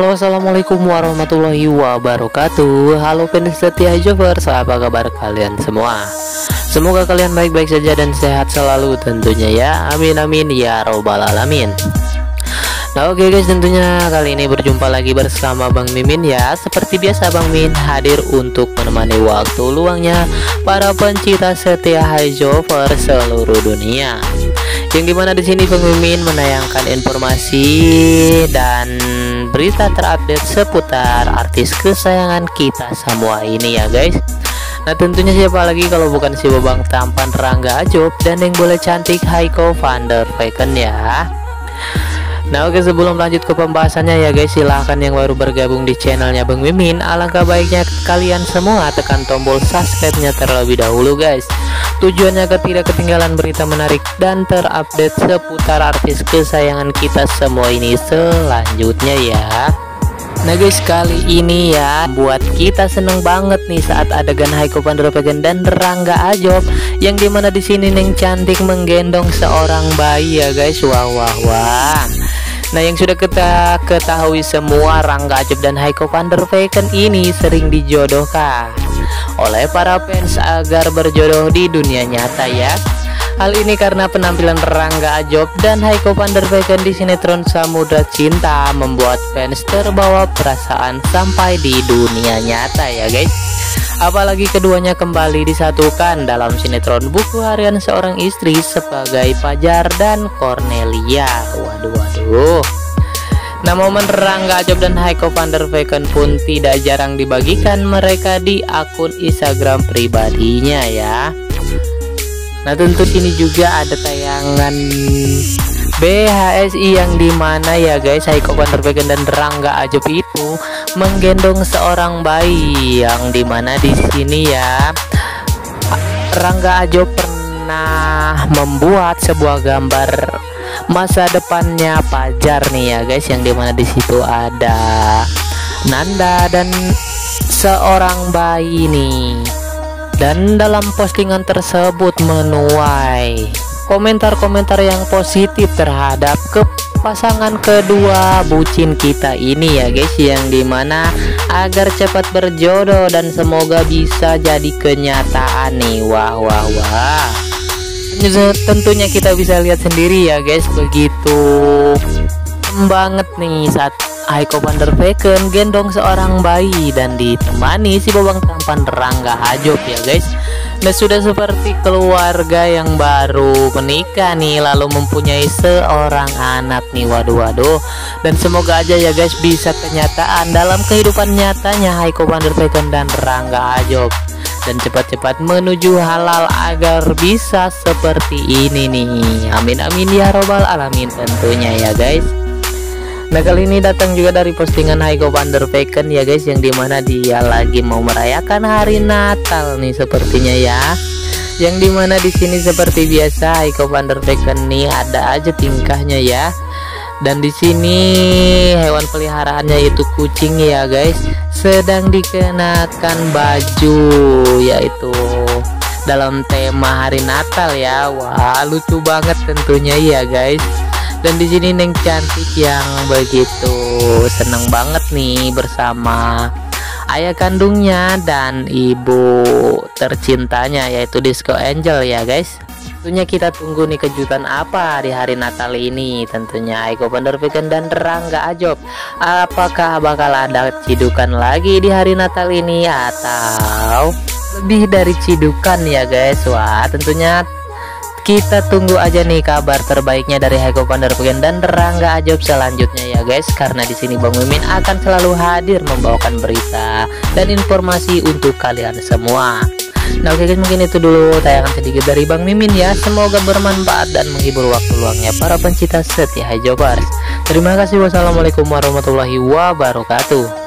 Halo, assalamualaikum warahmatullahi wabarakatuh. Halo fans setia Jovers, apa kabar kalian semua? Semoga kalian baik-baik saja dan sehat selalu tentunya ya. Amin amin ya robbal alamin. Nah oke guys, tentunya kali ini berjumpa lagi bersama Bang Mimin ya. Seperti biasa Bang Mimin hadir untuk menemani waktu luangnya para pencinta setia Jovers seluruh dunia, yang dimana di sini Bang Mimin menayangkan informasi dan berita terupdate seputar artis kesayangan kita semua ini ya guys. Nah tentunya siapa lagi kalau bukan si Bang tampan Rangga Azof dan yang boleh cantik Haico Van Der Veken ya. Nah oke, sebelum lanjut ke pembahasannya ya guys, silahkan yang baru bergabung di channelnya Bang Mimin, alangkah baiknya kalian semua tekan tombol subscribe-nya terlebih dahulu guys, tujuannya agar tidak ketinggalan berita menarik dan terupdate seputar artis kesayangan kita semua ini selanjutnya ya. Nah guys, kali ini ya buat kita seneng banget nih saat adegan Haico Van Der Veken dan Rangga Azof yang dimana di sini neng cantik menggendong seorang bayi ya guys. Wah wah wah. Nah yang sudah kita ketahui semua, Rangga Azof dan Haico Van Der Veken ini sering dijodohkan oleh para fans agar berjodoh di dunia nyata ya. Hal ini karena penampilan Rangga Azof dan Haico Van Der Veken di sinetron Samudra Cinta membuat fans terbawa perasaan sampai di dunia nyata ya guys. Apalagi keduanya kembali disatukan dalam sinetron Buku Harian Seorang Istri sebagai Fajar dan Cornelia. Waduh waduh. Nah momen Rangga Azof dan Haico Van Der Veken pun tidak jarang dibagikan mereka di akun Instagram pribadinya ya. Nah tentu sini juga ada tayangan BHSI yang dimana ya guys Haico Van Der Veken dan Rangga Azof itu menggendong seorang bayi, yang dimana di sini ya Rangga Azof pernah membuat sebuah gambar masa depannya Fajar nih ya guys, yang dimana di situ ada Nanda dan seorang bayi nih. Dan dalam postingan tersebut menuai komentar-komentar yang positif terhadap pasangan kedua bucin kita ini ya guys, yang dimana agar cepat berjodoh dan semoga bisa jadi kenyataan nih. Wah wah wah. Tentunya kita bisa lihat sendiri ya guys, begitu banget nih saat Haico Van Der Veken gendong seorang bayi dan ditemani si babang tampan Rangga Azof ya guys. Nah sudah seperti keluarga yang baru menikah nih lalu mempunyai seorang anak nih. Waduh waduh. Dan semoga aja ya guys bisa kenyataan dalam kehidupan nyatanya Haico Van Der Veken dan Rangga Azof, dan cepat-cepat menuju halal agar bisa seperti ini nih. Amin amin ya robbal alamin tentunya ya guys. Nah kali ini datang juga dari postingan Haico Van Der Veken ya guys, yang dimana dia lagi mau merayakan hari Natal nih sepertinya ya, yang dimana di sini seperti biasa Haico Van Der Veken nih ada aja tingkahnya ya. Dan di sini hewan peliharaannya itu kucing ya guys, sedang dikenakan baju yaitu dalam tema hari Natal ya. Wah lucu banget tentunya ya guys. Dan di sini neng cantik yang begitu seneng banget nih bersama ayah kandungnya dan ibu tercintanya yaitu Disco Angel ya guys. Tentunya kita tunggu nih kejutan apa di hari Natal ini tentunya Haico Van Der Veken dan Rangga Azof. Apakah bakal ada cidukan lagi di hari Natal ini atau lebih dari cidukan ya guys? Wah tentunya kita tunggu aja nih kabar terbaiknya dari Haico Van Der Veken dan Rangga Azof selanjutnya ya guys, karena di sini Bang Mimin akan selalu hadir membawakan berita dan informasi untuk kalian semua. Nah oke guys, mungkin itu dulu tayangan sedikit dari Bang Mimin ya, semoga bermanfaat dan menghibur waktu luangnya para pencinta setia Jovers. Terima kasih, wassalamualaikum warahmatullahi wabarakatuh.